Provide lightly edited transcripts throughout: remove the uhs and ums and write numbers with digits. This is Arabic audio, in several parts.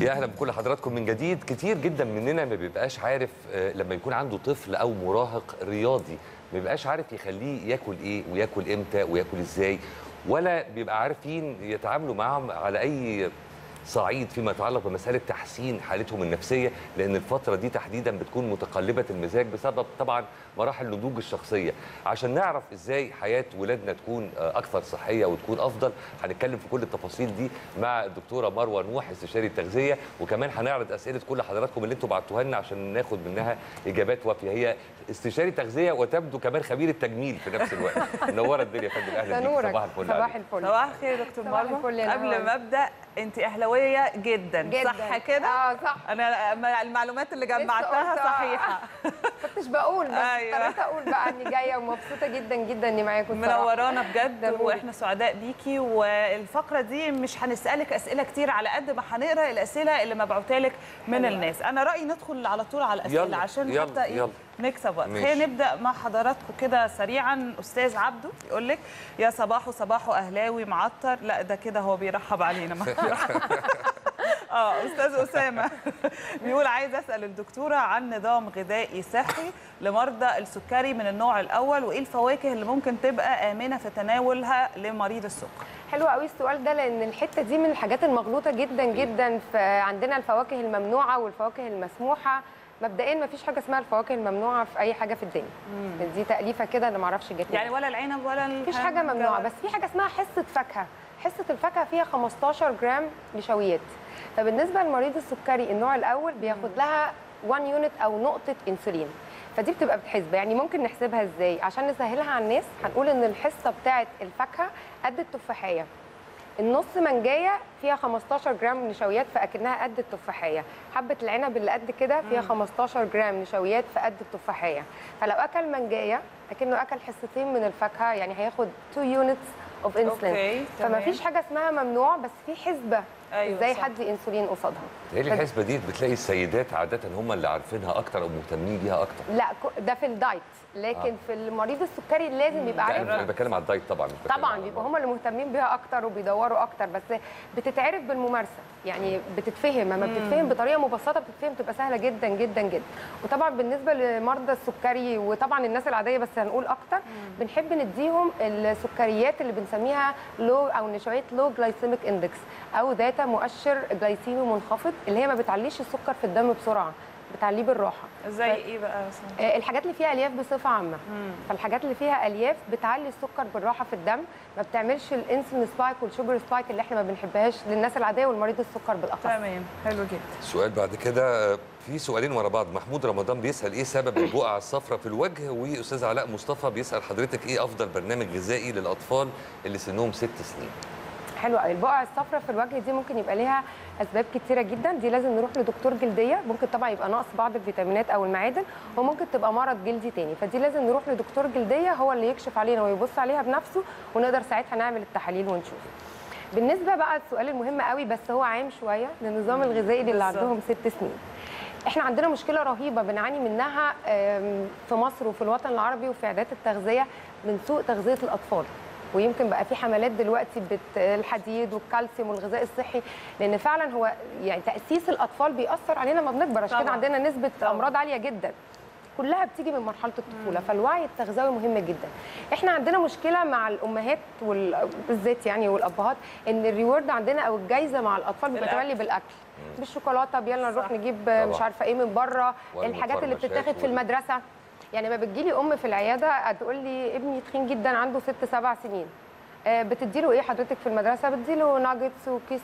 يا اهلا بكل حضراتكم من جديد. كتير جدا مننا ما بيبقاش عارف لما يكون عنده طفل او مراهق رياضي ما بيبقاش عارف يخليه ياكل ايه وياكل امتى وياكل ازاي، ولا بيبقى عارفين يتعاملوا معاهم على اي صعيد فيما يتعلق بمساله تحسين حالتهم النفسيه، لان الفتره دي تحديدا بتكون متقلبه المزاج بسبب طبعا مراحل النضوج الشخصيه. عشان نعرف ازاي حياه ولادنا تكون اكثر صحيه وتكون افضل هنتكلم في كل التفاصيل دي مع الدكتوره مروه نوح استشاري التغذيه، وكمان هنعرض اسئله كل حضراتكم اللي انتم بعتوها لنا عشان ناخد منها اجابات وافيه. هي استشاري تغذيه وتبدو كمان خبير التجميل في نفس الوقت. منوره الدنيا يا فندم، اهلا. صباح الفل. صباح الفل. صباح الخير دكتور مروه. قبل ما ابدا انت اهلاويه جدا صح كده؟ صح. انا المعلومات اللي جمعتها صحيحه. كنتش بقول بس اضطريت اقول بقى اني جايه ومبسوطه جدا جدا اني معاكم. منورانا بجد واحنا سعداء بيكي. والفقره دي مش هنسالك اسئله كتير على قد ما هنقرا الاسئله اللي مبعوتها لك من الناس. انا رايي ندخل على طول على الاسئله يلا عشان يلا يلا نكسب وقت. خلينا نبدا مع حضراتكم كده سريعا. استاذ عبده يقول لك يا صباحو صباحو اهلاوي معطر. لا ده كده هو بيرحب علينا. استاذ اسامه بيقول عايز اسال الدكتوره عن نظام غذائي صحي لمرضى السكري من النوع الاول، وايه الفواكه اللي ممكن تبقى امنه في تناولها لمريض السكر؟ حلو قوي السؤال ده، لان الحته دي من الحاجات المغلوطه جدا جدا. عندنا الفواكه الممنوعه والفواكه المسموحه. مبدئيا ما فيش حاجه اسمها الفواكه الممنوعه في اي حاجه في الدنيا. دي تاليفه كده انا ما اعرفش جت يعني، ولا العنب ولا ما فيش حاجه ممنوعه. بس في حاجه اسمها حصه فاكهه. حصه الفاكهه فيها 15 جرام نشويات. فبالنسبه لمريض السكري النوع الاول بياخد لها 1 يونت او نقطه انسولين، فدي بتبقى بتحسبها. يعني ممكن نحسبها ازاي عشان نسهلها على الناس؟ هنقول ان الحصه بتاعه الفاكهه قد التفاحيه، النص منجايه فيها 15 جرام نشويات فاكنها قد التفاحيه، حبه العنب اللي قد كده فيها 15 جرام نشويات فقد التفاحيه. فلو اكل منجايه اكنه اكل حصتين من الفاكهه، يعني هياخد 2 يونتس اوف انسولين. فما فيش حاجه اسمها ممنوع، بس في حسبه ازاي حد انسولين قصادها. ايه الحسبه دي؟ بتلاقي السيدات عاده هم اللي عارفينها اكتر او مهتمين بيها اكتر. لا ده في الدايت، لكن في المريض السكري لازم يبقى عارف. انا بتكلم على الدايت طبعا. طبعا بيبقوا هم اللي مهتمين بيها اكتر وبيدوروا اكتر، بس بتتعرف بالممارسه يعني بتتفهم. اما بتتفهم بطريقه مبسطه بتتفهم، بتبقى سهله جدا جدا جدا. وطبعا بالنسبه لمرضى السكري وطبعا الناس العاديه بس هنقول اكتر بنحب نديهم السكريات اللي بنسميها لو او نشويات لو جلايسيميك اندكس او ذات مؤشر جلايسيمي منخفض، اللي هي ما بتعليش السكر في الدم بسرعه، بتعليه بالراحه. زي ايه بقى مثلا؟ الحاجات اللي فيها الياف بصفه عامه. فالحاجات اللي فيها الياف بتعلي السكر بالراحه في الدم، ما بتعملش الانسولين سبايك والشوجر سبايك اللي احنا ما بنحبهاش للناس العاديه والمريض السكر بالاخص. تمام، حلو جدا. السؤال بعد كده في سؤالين ورا بعض. محمود رمضان بيسال ايه سبب البقعه الصفراء في الوجه، واستاذ علاء مصطفى بيسال حضرتك ايه افضل برنامج غذائي للاطفال اللي سنهم 6 سنين؟ حلوه قوي. البقع الصفراء في الوجه دي ممكن يبقى ليها اسباب كتيره جدا، دي لازم نروح لدكتور جلديه. ممكن طبعا يبقى نقص بعض الفيتامينات او المعادن، وممكن تبقى مرض جلدي تاني، فدي لازم نروح لدكتور جلديه هو اللي يكشف علينا ويبص عليها بنفسه، ونقدر ساعتها نعمل التحاليل ونشوف. بالنسبه بقى السؤال المهم قوي بس هو عام شويه للنظام الغذائي اللي عندهم 6 سنين. احنا عندنا مشكله رهيبه بنعاني منها في مصر وفي الوطن العربي وفي عادات التغذيه، من سوء تغذيه الاطفال. ويمكن بقى في حملات دلوقتي الحديد والكالسيوم والغذاء الصحي، لان فعلا هو يعني تاسيس الاطفال بيأثر علينا لما بنكبر، عشان كده عندنا نسبه امراض عاليه جدا كلها بتيجي من مرحله الطفوله. فالوعي التغذوي مهم جدا. احنا عندنا مشكله مع الامهات بالذات يعني والابهات، ان الريورد عندنا او الجايزه مع الاطفال بتتملي بالاكل، بالشوكولاته، يلا نروح نجيب مش عارفه ايه من بره، الحاجات اللي بتتاخد في المدرسه. يعني ما بتجيلي ام في العياده تقول لي ابني تخين جدا عنده 6 7 سنين، بتديله ايه حضرتك في المدرسه؟ بتديله ناجتس وكيس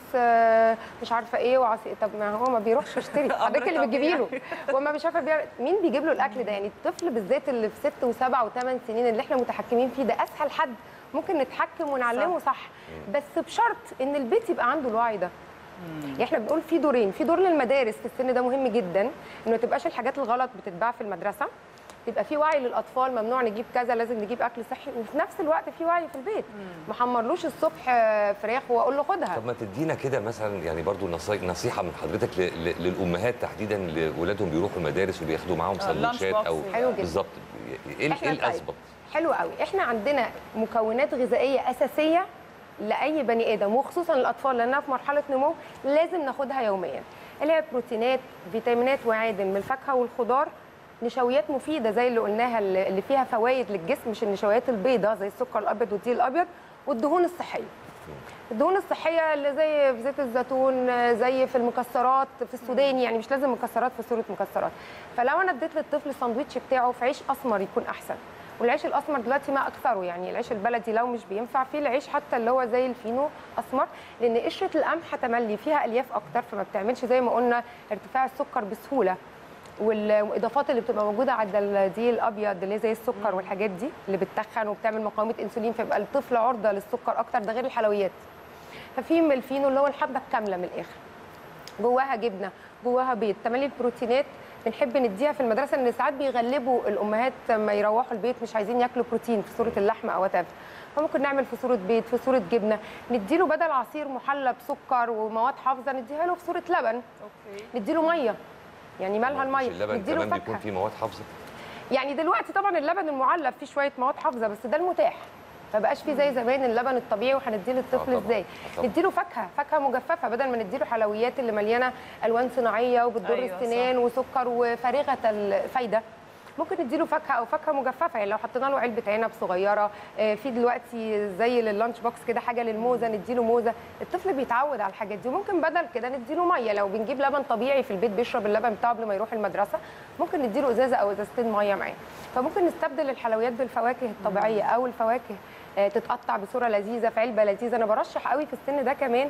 مش عارفه ايه وعصير. طب ما هو ما بيروحش يشتري، حضرتك اللي بتجيبي له وما مش عارفه مين بيجيب له الاكل ده؟ يعني الطفل بالذات اللي في 6 و7 و8 سنين اللي احنا متحكمين فيه ده اسهل حد ممكن نتحكم ونعلمه صح، بس بشرط ان البيت يبقى عنده الوعي ده. يعني احنا بنقول في دورين، في دور للمدارس في السن ده مهم جدا، انه ما تبقاش الحاجات الغلط بتتباع في المدرسه، يبقى في وعي للاطفال ممنوع نجيب كذا لازم نجيب اكل صحي، وفي نفس الوقت في وعي في البيت. ما حمرلوش الصبح فراخ واقول له خدها. طب ما تدينا كده مثلا يعني برضو نصيحه من حضرتك للامهات تحديدا لولادهم بيروحوا المدارس وبياخدوا معاهم سندوتشات او بالظبط ايه الاسباب؟ حلو قوي. احنا عندنا مكونات غذائيه اساسيه لاي بني ادم وخصوصا الاطفال لانها في مرحله نمو لازم ناخدها يوميا. اللي هي بروتينات، فيتامينات وعادن من الفاكهه والخضار، نشويات مفيده زي اللي قلناها اللي فيها فوائد للجسم، مش النشويات البيضاء زي السكر الابيض والدقيق الابيض، والدهون الصحيه. الدهون الصحيه اللي زي في زيت الزيتون، زي في المكسرات، في السوداني، يعني مش لازم مكسرات في صوره مكسرات. فلو انا اديت للطفل الساندوتش بتاعه في عيش اسمر يكون احسن، والعيش الاسمر دلوقتي ما اكثره، يعني العيش البلدي لو مش بينفع، فيه العيش حتى اللي هو زي الفينو اسمر، لان قشره القمح تملي فيها الياف اكتر، فما بتعملش زي ما قلنا ارتفاع السكر بسهوله، والاضافات اللي بتبقى موجوده عند الدقيق الابيض اللي زي السكر والحاجات دي اللي بتتخن وبتعمل مقاومه انسولين، فيبقى الطفل عرضه للسكر اكتر، ده غير الحلويات. ففي من الفينو اللي هو الحبه الكامله من الاخر، جواها جبنه، جواها بيض، تملي البروتينات بنحب نديها في المدرسه، ان ساعات بيغلبوا الامهات لما يروحوا البيت مش عايزين ياكلوا بروتين في صوره اللحمه او تاف، فممكن نعمل في صوره بيض، في صوره جبنه، نديله بدل عصير محلى بسكر ومواد حافظه نديها له في صوره لبن. اوكي. نديله ميه، يعني مالها الميه، نديله فاكهه بيكون فيه مواد حافظه. يعني دلوقتي طبعا اللبن المعلب فيه شويه مواد حافظه، بس ده المتاح، ما بقاش فيه زي زمان اللبن الطبيعي. وهنديه للطفل ازاي؟ نديله فاكهه، فاكهه مجففه بدل ما نديله حلويات اللي مليانه الوان صناعيه وبتضر السنان وسكر وفارغه الفايده. ممكن نديله فاكهه او فاكهه مجففه، يعني لو حطينا له علبه عنب صغيره، في دلوقتي زي لللانش بوكس كده حاجه للموزه، نديله موزه، الطفل بيتعود على الحاجات دي. وممكن بدل كده نديله ميه، لو بنجيب لبن طبيعي في البيت بيشرب اللبن بتاعه قبل ما يروح المدرسه، ممكن نديله ازازه او ازازتين ميه معاه. فممكن نستبدل الحلويات بالفواكه الطبيعيه، او الفواكه تتقطع بصوره لذيذه في علبه لذيذه. انا برشح قوي في السن ده كمان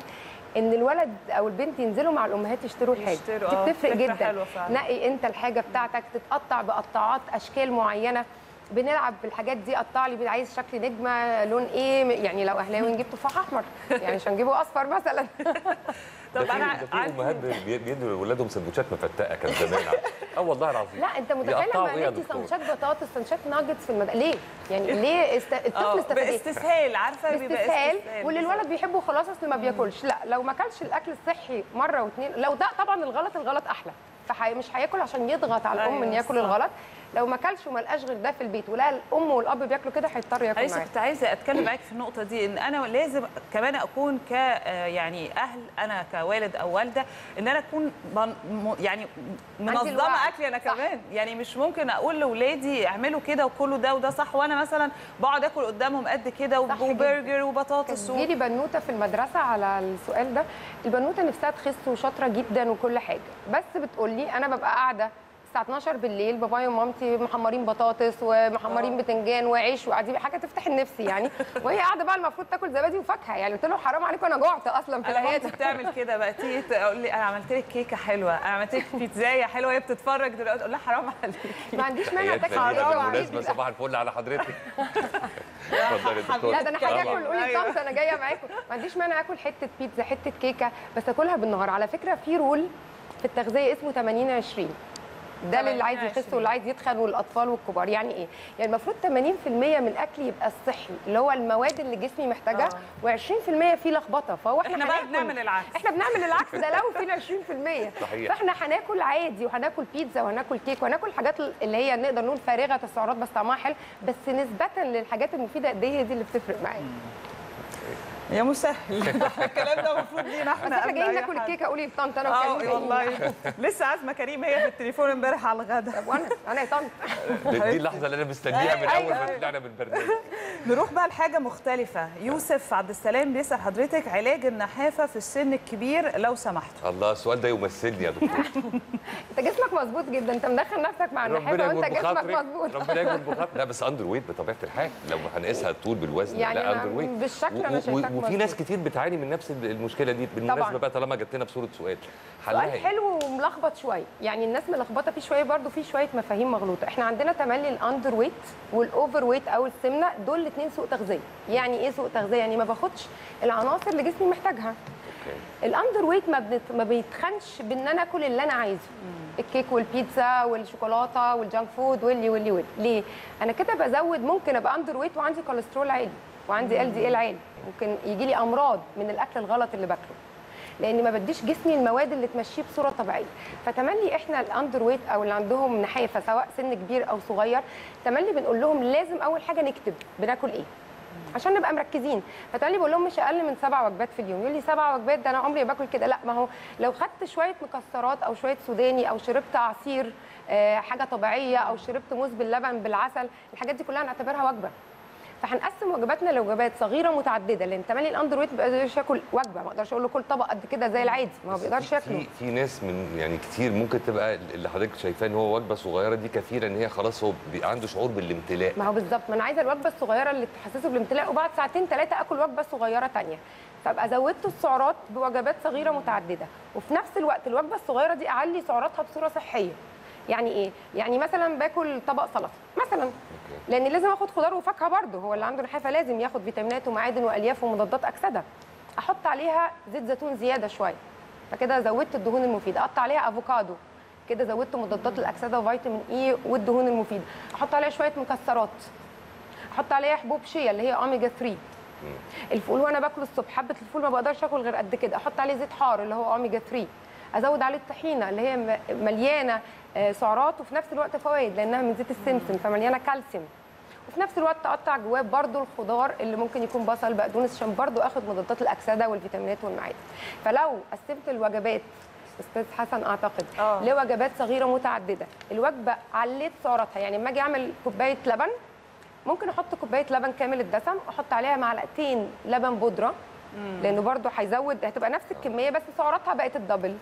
ان الولد او البنت ينزلوا مع الامهات يشتروا الحاجه، دي بتفرق جدا. نقي انت الحاجه بتاعتك، تتقطع بقطعات اشكال معينه، بنلعب بالحاجات دي، قطع لي عايز شكل نجمه، لون ايه، يعني لو اهلاوي نجيب تفاح احمر، يعني مش هنجيبه اصفر مثلا. طب انا في امهات بيدوا لاولادهم سندوتشات مفتقه كان زمان. والله العظيم. لا انت متخيل لما انت سندوتشات بطاطس، سندوتشات ناجتس في ليه؟ يعني ليه الطفل استفاد ايه؟ باستسهال، عارفه بيبقى استسهال، واللي الولد بيحبه خلاص اصل ما بياكلش. لا لو ما اكلش الاكل الصحي مره واثنين، لو ده طبعا الغلط احلى، فمش هياكل عشان يضغط على الام ان ياكل الغلط. لو ما كلش وما لقاش غير ده في البيت، ولا الام والاب بياكلوا كده، هيضطر ياكل معاك. كنت عايزه اتكلم معاك في النقطه دي، ان انا لازم كمان اكون يعني اهل، انا كوالد او والده، ان انا اكون يعني منظمه اكلي انا كمان، يعني مش ممكن اقول لاولادي اعملوا كده وكله ده وده صح، وانا مثلا بقعد اكل قدامهم قد كده وبرجر وبطاطس. كان جيلي بنوته في المدرسه على السؤال ده، البنوته نفسها تخس وشاطره جدا وكل حاجه، بس بتقول لي انا ببقى قاعده الساعه 12 بالليل، بابايا ومامتي محمرين بطاطس ومحمرين بتنجان وعيش وقاعدين، حاجه تفتح النفس يعني، وهي قاعده بقى المفروض تاكل زبادي وفاكهه. يعني قلت له حرام عليكم انا جعت اصلا في الحياه. هي بتعمل كده بقى، تيجي تقول لي انا عملت لك كيكه حلوه، انا عملت لك بيتزايه حلوه، هي بتتفرج دلوقتي، اقول لها حرام عليك. ما عنديش مانع تاكل بالمناسبه. صباح الفل على حضرتك. لا ده انا هاجي اكل، قولي طنط انا جايه معاكم. ما عنديش مانع اكل حته بيتزا، حته كيكه، بس اكلها بالنهار. على فكره في رول في التغذيه اسمه 80-20، ده للي عايز يخس واللي عايز يتخن والاطفال والكبار. يعني ايه؟ يعني المفروض 80% من الاكل يبقى الصحي اللي هو المواد اللي جسمي محتاجها، و20% فيه لخبطه. فهو احنا بقى بنعمل العكس، احنا بنعمل العكس ده لو فينا 20%. صحيح. فاحنا هناكل عادي، وهناكل بيتزا، وهناكل كيك، وهناكل حاجات اللي هي نقدر نقول فارغه السعرات بس طعمها حلو، بس نسبه للحاجات المفيده قد ايه، دي اللي بتفرق معانا. يا مسهل. الكلام ده المفروض لينا احنا، بس احنا جايين ناكل الكيكه، قولي طنط انا وكريم. والله لسه عازمه كريم هي في التليفون امبارح على الغدا. طب وانا يا طنط، دي اللحظه اللي انا مستنيها من اول ما طلعنا من البرنامج. نروح بقى لحاجه مختلفه. يوسف عبد السلام بيسال حضرتك علاج النحافه في السن الكبير لو سمحت. الله، السؤال ده يمثلني يا دكتور. انت جسمك مظبوط جدا، انت مدخل نفسك مع النحافه وانت جسمك مظبوط. ربنا يجبر بخاطرك. لا بس اندر ويت بطبيعه الحال، لو هنقيسها الطول بالوزن لا اندر ويت. بالشكل انا شايفاه، وفي ناس كتير بتعاني من نفس المشكله دي. بالمناسبه بقى طالما جبت لنا بصوره سؤال حلو وملخبط شويه، يعني الناس ملخبطه فيه شويه، برده فيه شويه مفاهيم مغلوطه. احنا عندنا تملي الاندر ويت والاوفر ويت او السمنه، دول الاثنين سوء تغذيه. يعني ايه سوء تغذيه؟ يعني ما باخدش العناصر اللي جسمي محتاجها. الاندر ويت ما بيتخنش بان انا اكل اللي انا عايزه، الكيك والبيتزا والشوكولاته والجانك فود واللي واللي واللي. ليه؟ انا كده بزود، ممكن ابقى اندر ويت وعندي كوليسترول عالي وعندي LDL عالي، ممكن يجي لي امراض من الاكل الغلط اللي باكله، لان ما بديش جسمي المواد اللي تمشيه بصوره طبيعيه. فتملي احنا الاندر ويت او اللي عندهم نحافه سواء سن كبير او صغير، تملي بنقول لهم لازم اول حاجه نكتب بناكل ايه عشان نبقى مركزين. فتقال لي بقول لهم مش اقل من 7 وجبات في اليوم. يقول لي 7 وجبات ده انا عمري ما باكل كده. لا، ما هو لو خدت شويه مكسرات او شويه سوداني او شربت عصير حاجه طبيعيه او شربت موز باللبن بالعسل، الحاجات دي كلها هنعتبرها وجبه. فهنقسم وجباتنا لوجبات صغيره متعدده، لان تملي الاندر ويت ما بيقدرش ياكل وجبه، ما اقدرش اقول له كل طبق قد كده زي العادي، ما بيقدرش ياكله. في ناس من يعني كتير ممكن تبقى اللي حضرتك شايفاه ان هو وجبه صغيره دي كثيره، ان هي خلاص هو عنده شعور بالامتلاء. ما هو بالظبط، ما انا عايزه الوجبه الصغيره اللي تحسسه بالامتلاء، وبعد 2 3 ساعات اكل وجبه صغيره ثانيه، فابقى زودت السعرات بوجبات صغيره متعدده، وفي نفس الوقت الوجبه الصغيره دي اعلي سعراتها بصوره صحيه. يعني ايه؟ يعني مثلا باكل طبق سلطه مثلا، لان لازم اخد خضار وفاكهه برضه، هو اللي عنده نحافه لازم ياخد فيتامينات ومعادن والياف ومضادات اكسده. احط عليها زيت زيتون زياده شويه، فكده زودت الدهون المفيده. اقطع عليها افوكادو، كده زودت مضادات الاكسده وفيتامين اي والدهون المفيده. احط عليها شويه مكسرات، احط عليها حبوب شيا اللي هي اوميجا 3. الفول وانا باكله الصبح، حبه الفول ما بقدرش اكل غير قد كده، احط عليه زيت حار اللي هو اوميجا 3، ازود عليه الطحينه اللي هي مليانه سعرات وفي نفس الوقت فوائد لانها من زيت السمسم، فمليانه كالسيوم. وفي نفس الوقت اقطع جواه برده الخضار اللي ممكن يكون بصل بقدونس، عشان برده اخد مضادات الاكسده والفيتامينات والمعادن. فلو قسمت الوجبات استاذ حسن اعتقد لوجبات صغيره متعدده، الوجبه عليت سعراتها. يعني لما اجي اعمل كوبايه لبن، ممكن احط كوبايه لبن كامل الدسم، احط عليها 2 معلقتين لبن بودره، لانه برده هيزود، هتبقى نفس الكميه بس سعراتها بقت الدبل.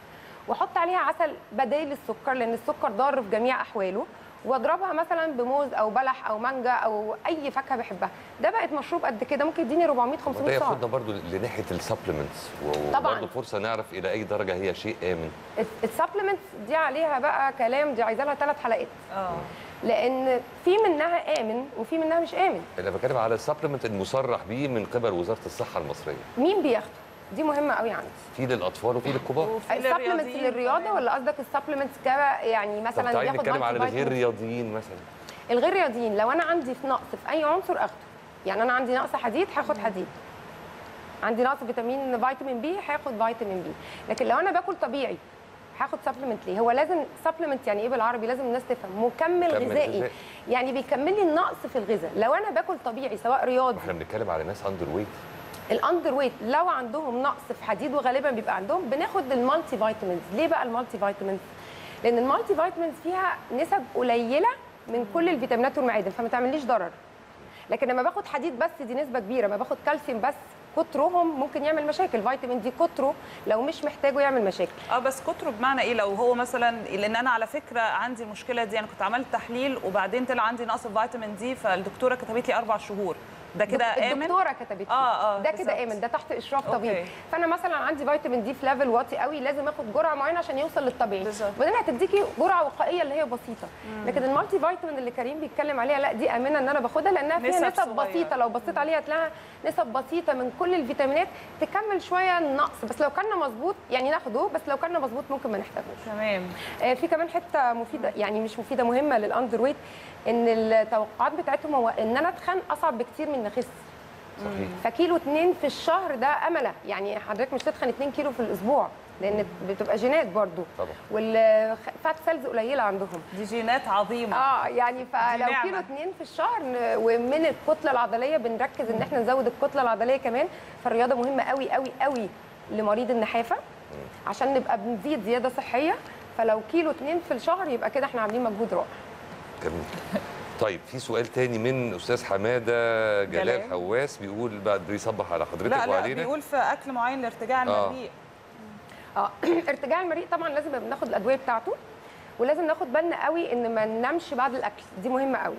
واحط عليها عسل بديل السكر، لان السكر ضار في جميع احواله، واضربها مثلا بموز او بلح او مانجا او اي فاكهه بحبها. ده بقت مشروب قد كده ممكن يديني 400 500 سعر. ده ياخدنا برضو لناحيه السبلمنتس، وبرضو فرصه نعرف الى اي درجه هي شيء امن. السبلمنتس دي عليها بقى كلام، دي عايزه لها 3 حلقات، لان في منها امن وفي منها مش امن. انا بتكلم على السبلمنت المصرح بيه من قبل وزاره الصحه المصريه. مين بياخده؟ دي مهمه قوي عندي. في للاطفال وفي للكبار. السبلمنتس للرياضه ولا قصدك السبلمنتس يعني مثلا بياخد؟ طب نتكلم على الغير رياضيين مثلا. الغير رياضيين لو انا عندي في نقص في اي عنصر اخده، يعني انا عندي نقص حديد هاخد حديد، عندي نقص فيتامين بي هاخد فيتامين بي. لكن لو انا باكل طبيعي هاخد سبلمنت ليه؟ هو لازم سبلمنت يعني ايه بالعربي؟ لازم الناس تفهم. مكمل غذائي، يعني بيكمل لي النقص في الغذاء لو انا باكل طبيعي سواء رياضي. احنا بنتكلم على ناس اندر ويت. الاندر ويت لو عندهم نقص في حديد، وغالبا بيبقى عندهم، بناخد المالتي فيتامينز. ليه بقى المالتي فيتامينز؟ لان المالتي فيتامينز فيها نسب قليله من كل الفيتامينات والمعادن، فما تعمليش ضرر. لكن لما باخد حديد بس دي نسبه كبيره، ما باخد كالسيوم بس كترهم ممكن يعمل مشاكل. فيتامين دي كتره لو مش محتاجه يعمل مشاكل. بس كتره بمعنى ايه؟ لو هو مثلا، لان انا على فكره عندي المشكله دي، انا كنت عملت تحليل وبعدين طلع عندي نقص فيتامين دي، فالدكتوره كتبت لي 4 شهور. ده كده امن؟ الدكتوره كتبت ده كده امن، ده تحت اشراف طبيب. فانا مثلا عندي فيتامين دي في ليفل واطي قوي، لازم اخد جرعه معينه عشان يوصل للطبيعي، وبعدين هتديكي جرعه وقائيه اللي هي بسيطه. لكن المالتي فيتامين اللي كريم بيتكلم عليها، لا دي امنه ان انا باخدها لانها فيها نسب بسيطه، لو بصيت عليها هتلاقيها نسب بسيطه من كل الفيتامينات تكمل شويه النقص، بس لو كان مظبوط يعني ناخده، بس لو كان مظبوط ممكن ما نحتاجوش. تمام. في كمان حته مفيده، يعني مش مفيده، مهمه للاندر ويت، ان التوقعات بتاعتهم هو ان انا اتخن اصعب بكتير من نخس. صحيح. فكيلو 2 في الشهر ده امله، يعني حضرتك مش تتخن 2 كيلو في الاسبوع، لان بتبقى جينات برضو طبعا، والفات سيلز قليله عندهم، دي جينات عظيمه. يعني فلو كيلو 2 في الشهر، ومن الكتله العضليه بنركز ان احنا نزود الكتله العضليه كمان. فالرياضه مهمه قوي قوي قوي لمريض النحافه، عشان نبقى بنزيد زياده صحيه. فلو كيلو 2 في الشهر يبقى كده احنا عاملين مجهود رائع. جميل. طيب في سؤال تاني من استاذ حماده جلال حواس، بيقول بقى بيصبح على حضرتك وعلينا. لا بيقول في اكل معين لارتجاع المريء. ارتجاع المريء طبعا لازم ناخد الادويه بتاعته، ولازم ناخد بالنا قوي ان ما ننامش بعد الاكل، دي مهمه قوي.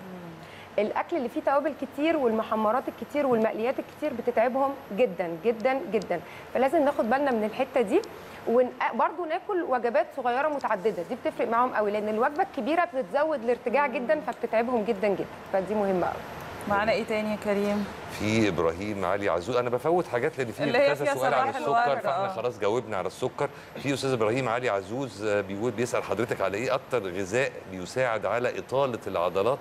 الاكل اللي فيه توابل كتير والمحمرات الكتير والمقليات الكتير بتتعبهم جدا جدا جدا، فلازم ناخد بالنا من الحته دي. وبرضه ناكل وجبات صغيره متعدده، دي بتفرق معاهم قوي، لان الوجبه الكبيره بتزود الارتجاع جدا، فبتتعبهم جدا جدا، فدي مهمه قوي. معانا ايه تاني يا كريم؟ في ابراهيم علي عزوز. انا بفوت حاجات لان في كذا سؤال عن السكر، فاحنا خلاص جاوبنا على السكر. في استاذ ابراهيم علي عزوز بيقول، بيسال حضرتك على ايه اكتر غذاء بيساعد على اطاله العضلات،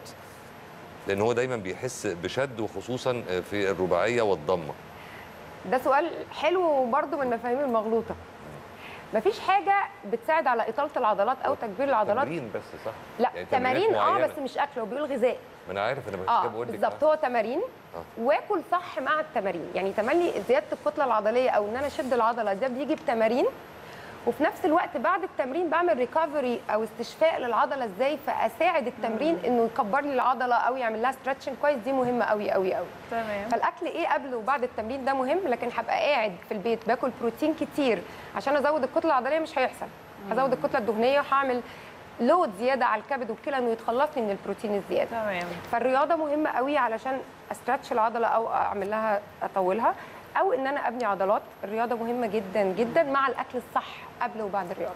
لان هو دايما بيحس بشد وخصوصا في الرباعيه والضمه. ده سؤال حلو وبرضه من المفاهيم المغلوطه. مفيش حاجه بتساعد على اطاله العضلات او تكبير العضلات. تمارين بس صح؟ لا يعني تمارين بس مش اكل، هو بيقول غذاء. ما انا عارف، انا بس كده بقول لك بالظبط. هو تمارين واكل صح مع التمارين، يعني تملي زياده الكتله العضليه او ان انا اشد العضله ده بيجي بتمارين، وفي نفس الوقت بعد التمرين بعمل ريكفري او استشفاء للعضله ازاي، فاساعد التمرين انه يكبر لي العضله او يعمل لها ستريتشنج كويس. دي مهمه قوي قوي قوي. تمام. فالاكل ايه قبل وبعد التمرين ده مهم، لكن هبقى قاعد في البيت باكل بروتين كتير عشان ازود الكتله العضليه مش هيحصل، هزود الكتله الدهنيه وهعمل لود زياده على الكبد والكلى انه يتخلصني من البروتين الزياده. تمام. فالرياضه مهمه قوي علشان استرتش العضله او اعمل لها اطولها او ان انا ابني عضلات. الرياضه مهمه جدا جدا مع الاكل الصح قبل وبعد الرياضه.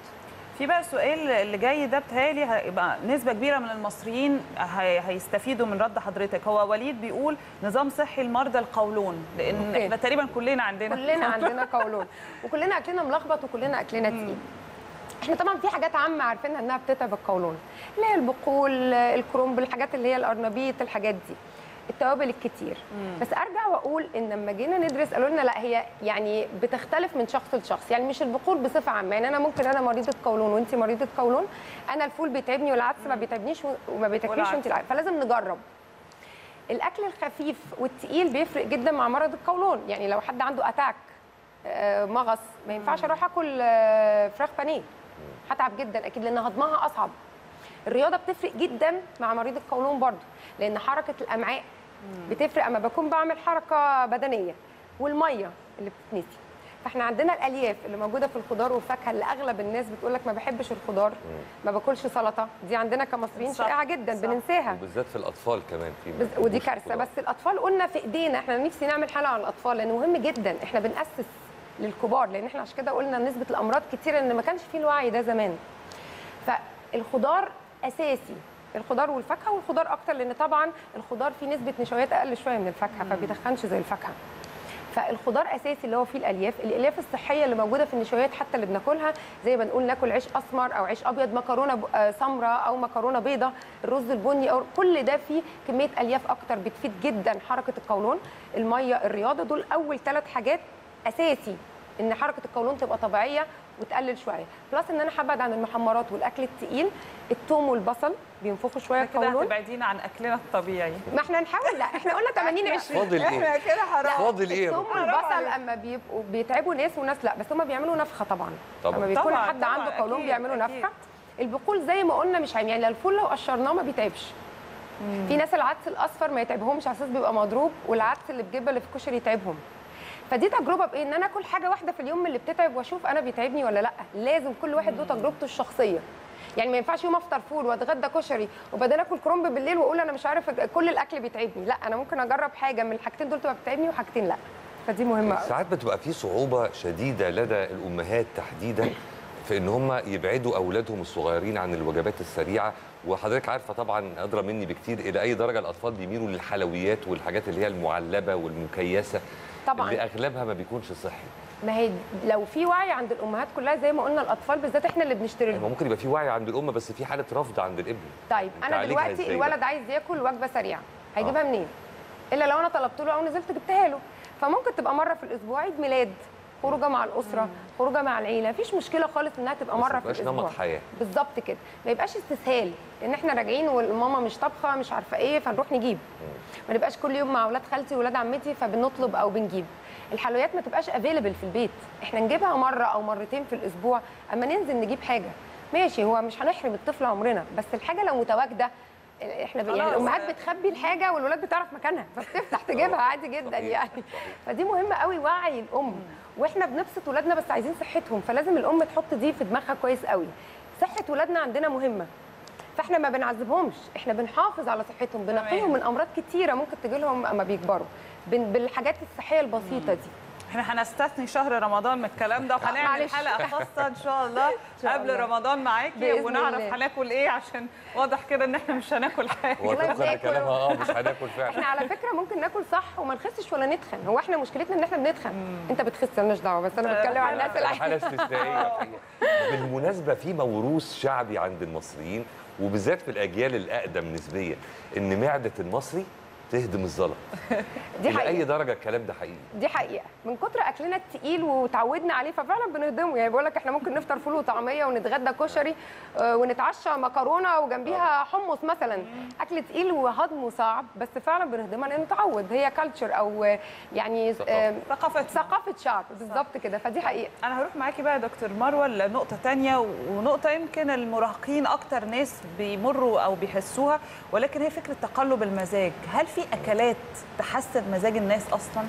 في بقى السؤال اللي جاي ده بتهيألي هيبقى نسبه كبيره من المصريين هيستفيدوا من رد حضرتك. هو وليد بيقول نظام صحي لمرضى القولون، لان احنا تقريبا كلنا عندنا قولون، وكلنا اكلنا ملخبط وكلنا اكلنا تقيل. احنا طبعا في حاجات عامه عارفينها انها بتتعب القولون، اللي هي البقول، الكرنب، الحاجات اللي هي القرنبيط، الحاجات دي، التوابل الكتير. بس ارجع واقول ان لما جينا ندرس قالوا لنا لا، هي يعني بتختلف من شخص لشخص، يعني مش البقول بصفه عامه، يعني انا ممكن انا مريضه قولون وانت مريضه قولون، انا الفول بيتعبني والعدس ما بيتعبنيش وما بيتاكلش وانت العدس. فلازم نجرب. الاكل الخفيف والثقيل بيفرق جدا مع مرض القولون، يعني لو حد عنده اتاك مغص ما ينفعش اروح اكل فراخ بانيه، هتعب جدا اكيد لان هضمها اصعب. الرياضه بتفرق جدا مع مريض القولون برضو، لان حركه الامعاء بتفرق اما بكون بعمل حركه بدنيه، والميه اللي بتتنسي. فاحنا عندنا الالياف اللي موجوده في الخضار والفاكهه اللي اغلب الناس بتقول لك ما بحبش الخضار، ما باكلش سلطه، دي عندنا كمصريين شائعه جدا بننساها، وبالذات في الاطفال كمان في ودي كارثه. بس الاطفال قلنا في ايدينا، احنا نفسي نعمل حلقه عن الاطفال لانه مهم جدا. احنا بنأسس للكبار لان احنا عشان كده قلنا نسبه الامراض كتير ان ما كانش فيه الوعي ده زمان. فالخضار اساسي، الخضار والفاكهه، والخضار اكتر لان طبعا الخضار فيه نسبه نشويات اقل شويه من الفاكهه فما بيتخنش زي الفاكهه. فالخضار اساسي اللي هو فيه الالياف الصحيه اللي موجوده في النشويات حتى اللي بناكلها، زي ما نقول ناكل عيش اسمر او عيش ابيض، مكرونه سمراء او مكرونه بيضه، الرز البني، او كل ده فيه كميه الياف اكتر بتفيد جدا حركه القولون، الميه، الرياضه. دول اول 3 حاجات اساسي ان حركه القولون تبقى طبيعيه وتقلل شويه، بلس ان انا هبعد عن المحمرات والاكل الثقيل. الثوم والبصل بينفخوا شويه القولون. كده هتبعدين عن اكلنا الطبيعي. ما احنا نحاول، لا احنا قلنا 80 20. فاضل ايه؟ احنا كده حرام. فاضل ايه؟ الثوم والبصل اما بيبقوا بيتعبوا ناس وناس لا، بس هم بيعملوا نفخه طبعا اما بيكون حد عنده قولون بيعملوا نفخه. البقول زي ما قلنا مش يعني الفول لو قشرناه ما بيتعبش. في ناس العدس الاصفر ما يتعبهمش على اساس بيبقى مضروب، والعدس اللي بجبه اللي في الكشري يتعبهم. فدي تجربه بايه؟ ان انا اكل حاجه واحده في اليوم من اللي بتتعب واشوف انا بيتعبني ولا لا. لازم كل واحد له تجربته الشخصيه، يعني ما ينفعش يوم افطر فول واتغدى كشري وبعدين اكل كرنب بالليل واقول انا مش عارف كل الاكل بيتعبني، لا انا ممكن اجرب حاجه من الحاجتين دول تبقى بتتعبني وحاجتين لا. فدي مهمه قوي. ساعات بتبقى في صعوبه شديده لدى الامهات تحديدا في ان هم يبعدوا اولادهم الصغيرين عن الوجبات السريعه، وحضرتك عارفه طبعا ادرى مني بكتير الى اي درجه الاطفال بيميلوا للحلويات والحاجات اللي هي المعلبه والمكيسه طبعا اللي اغلبها ما بيكونش صحي. ما هي لو في وعي عند الامهات كلها زي ما قلنا، الاطفال بالذات احنا اللي بنشتري لهم. ممكن يبقى في وعي عند الام بس في حاله رفض عند الابن. طيب انا دلوقتي الولد عايز ياكل وجبه سريعه، هيجيبها منين؟ الا لو انا طلبت له او نزلت جبتها له. فممكن تبقى مره في الاسبوع، عيد ميلاد، خروجه مع الاسره، خروجه مع العيله، مفيش مشكله خالص انها تبقى مره في الاسبوع. نمط حياه بالظبط كده، ما يبقاش استسهال ان احنا راجعين والماما مش طبخه مش عارفه ايه فنروح نجيب. ما نبقاش كل يوم مع اولاد خالتي واولاد عمتي فبنطلب او بنجيب. الحلويات ما تبقاش افيلبل في البيت، احنا نجيبها مره او مرتين في الاسبوع اما ننزل نجيب حاجه. ماشي، هو مش هنحرم الطفل عمرنا، بس الحاجه لو متواجده احنا يعني الامهات بتخبي الحاجه والولاد بتعرف مكانها فبتفتح تجيبها عادي جدا يعني. فدي مهمه قوي، وعي الام. واحنا بنبسط ولادنا بس عايزين صحتهم، فلازم الام تحط دي في دماغها كويس قوي. صحه ولادنا عندنا مهمه، فاحنا ما بنعذبهمش، احنا بنحافظ على صحتهم، بنقيهم من امراض كتيره ممكن تجيلهم اما بيكبروا بالحاجات الصحيه البسيطه دي. احنا هنستثني شهر رمضان من الكلام ده، وهنعمل حلقه خاصه ان شاء الله قبل رمضان معاكي ونعرف هناكل ايه، عشان واضح كده ان احنا مش هناكل حاجه. والله كلامها مش هناكل فعلا. احنا على فكره ممكن ناكل صح وما نخسش ولا نتخن، هو احنا مشكلتنا ان احنا بنتخن. انت بتخس مالناش دعوه، بس انا بتكلم عن الناس العاديه. حاله استثنائيه. بالمناسبه في موروث شعبي عند المصريين وبالذات في الاجيال الاقدم نسبيا ان معده المصري تهدم الظلم. دي حقيقة. لأي درجة الكلام ده حقيقي. دي حقيقة، من كتر أكلنا التقيل وتعودنا عليه ففعلا بنهدمه. يعني بقول لك إحنا ممكن نفطر فول وطعمية ونتغدى كشري ونتعشى مكرونة وجنبيها حمص مثلا. أكل تقيل وهضمه صعب، بس فعلا بنهدمها لأنه تعود، هي كالتشر أو يعني ثقافة شعب بالظبط كده، فدي حقيقة. أنا هروح معاكي بقى يا دكتور مروة لنقطة تانية، ونقطة يمكن المراهقين أكتر ناس بيمروا أو بيحسوها، ولكن هي فكرة تقلب المزاج. هل في أكلات تحسن مزاج الناس أصلاً؟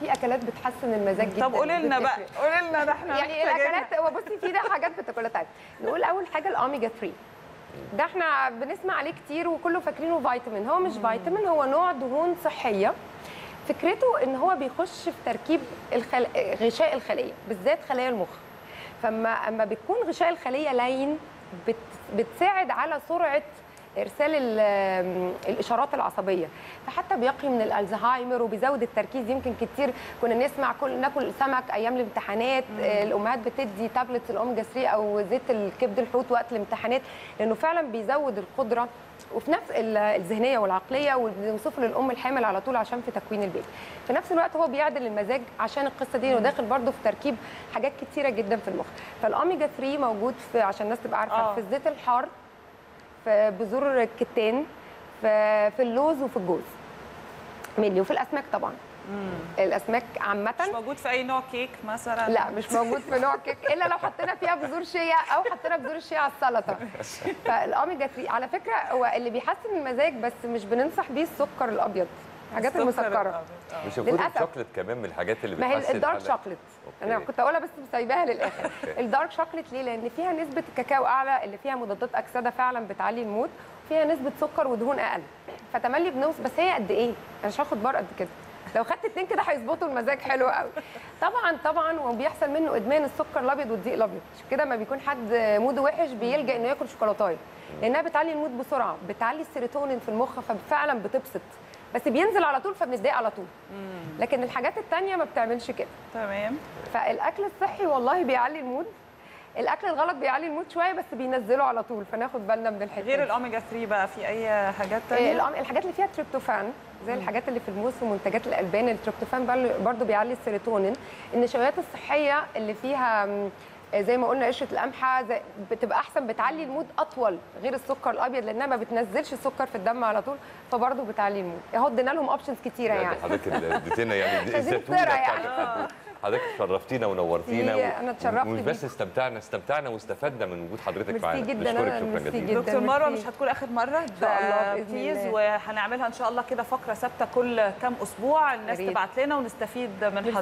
في أكلات بتحسن المزاج جداً. طب قولي لنا بقى، قولي لنا ده احنا يعني الأكلات. هو بصي في ده حاجات بتاكلها تاني. نقول أول حاجة الأوميجا 3، ده احنا بنسمع عليه كتير وكله فاكرينه فيتامين، هو مش فيتامين، هو نوع دهون صحية. فكرته إن هو بيخش في تركيب غشاء الخلية، بالذات خلايا المخ. فما أما بتكون غشاء الخلية لين بتساعد على سرعة ارسال الاشارات العصبيه، فحتى بيقي من الالزهايمر وبيزود التركيز. يمكن كتير كنا نسمع ناكل سمك ايام الامتحانات، الامهات بتدي تابلت الاوميجا 3 او زيت الكبد الحوت وقت الامتحانات، لانه فعلا بيزود القدره وفي نفس الذهنيه والعقليه، وبنوصفه للام الحامل على طول عشان في تكوين البيبي. في نفس الوقت هو بيعدل المزاج عشان القصه دي، وداخل برده في تركيب حاجات كتيره جدا في المخ. فالاوميجا 3 موجود في، عشان الناس تبقى عارفه، في الزيت الحار، في بذور الكتان، في اللوز وفي الجوز مني، وفي الاسماك طبعا. الاسماك عامه. مش موجود في اي نوع كيك مثلا؟ لا مش موجود في نوع كيك الا لو حطينا فيها بذور شيا، او حطينا بذور الشيا على السلطه. فالاوميجا 3 على فكره هو اللي بيحسن المزاج، بس مش بننصح بيه السكر الابيض، الحاجات المسكره. مش المفروض الشوكليت كمان من الحاجات اللي بتحسن؟ ما هي الدارك شوكليت، انا كنت اقولها بس سايباها للاخر. الدارك شوكليت ليه؟ لان فيها نسبه الكاكاو اعلى، اللي فيها مضادات اكسده فعلا بتعلي المود، وفيها نسبه سكر ودهون اقل، فتملي بنوص. بس هي قد ايه؟ انا مش هاخد بار قد كده، لو خدت 2 كده هيظبطوا المزاج حلو قوي. طبعا طبعا. وبيحصل منه ادمان السكر الابيض والدقيق الابيض، عشان كده ما بيكون حد موده وحش بيلجا انه ياكل شوكولاتايه، لانها بتعلي المود بسرعه، بتعلي السيروتونين في المخ، ففعلا بتبسط، بس بينزل على طول فبنتضايق على طول. لكن الحاجات التانية ما بتعملش كده. تمام. فالاكل الصحي والله بيعلي المود، الاكل الغلط بيعلي المود شويه بس بينزله على طول، فناخد بالنا من الحته. غير الاوميجا 3 بقى في اي حاجات تانية؟ الحاجات اللي فيها تريبتوفان، زي الحاجات اللي في الموز ومنتجات الالبان. التريبتوفان برضو بيعلي السيروتونين. النشويات الصحيه اللي فيها زي ما قلنا قشره القمحه بتبقى احسن، بتعلي المود اطول، غير السكر الابيض لانها ما بتنزلش السكر في الدم على طول، فبرضه بتعلي المود. اهو ادينا لهم اوبشنز كتيره يعني. حضرتك اديتنا يعني الزيتونه بتاعتك، حضرتك شرفتينا ونورتينا. انا اتشرفت بيك، بس استمتعنا واستفدنا من وجود حضرتك معانا. بشكرك شكرا جزيلا دكتور مروة. مش هتكون اخر مره ان شاء الله باذن الله، وهنعملها ان شاء الله كده فقره ثابته كل كام اسبوع، الناس تبعت لنا ونستفيد من حضرتك.